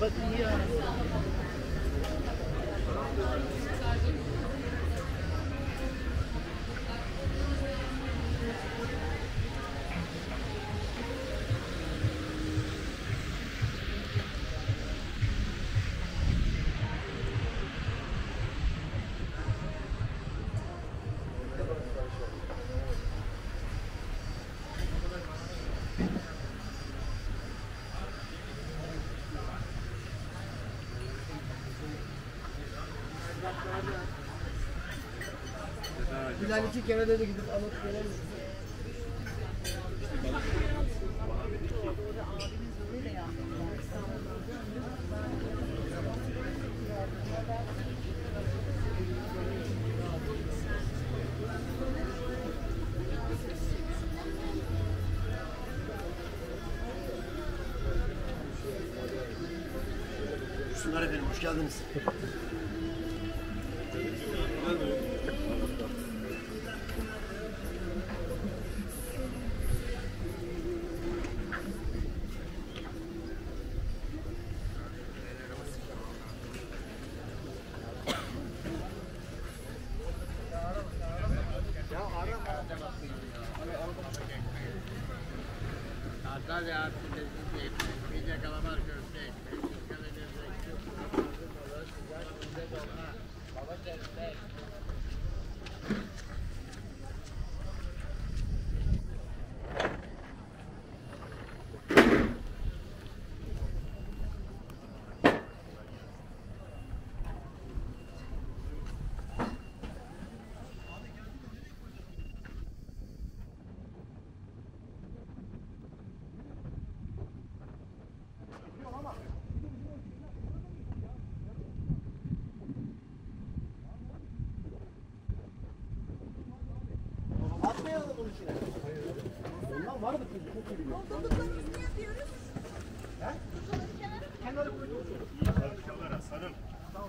But yani iki kere de gidip alıp gelelim. Şunlar efendim, hoş geldiniz. Antalya harcı lezzetli ekmek, midye kalamar köfte ekmek, Türkçe'de lezzetli ekmek, sıcak midye dolma, balık ekmek. Ondan var mı çünkü çok iyi biliyor. Doluluklarımızı ne yapıyoruz? He? Doluluk kenara kenara koyuyoruz. Kenara sarın. Tamam.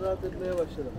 rahat etmeye başladım.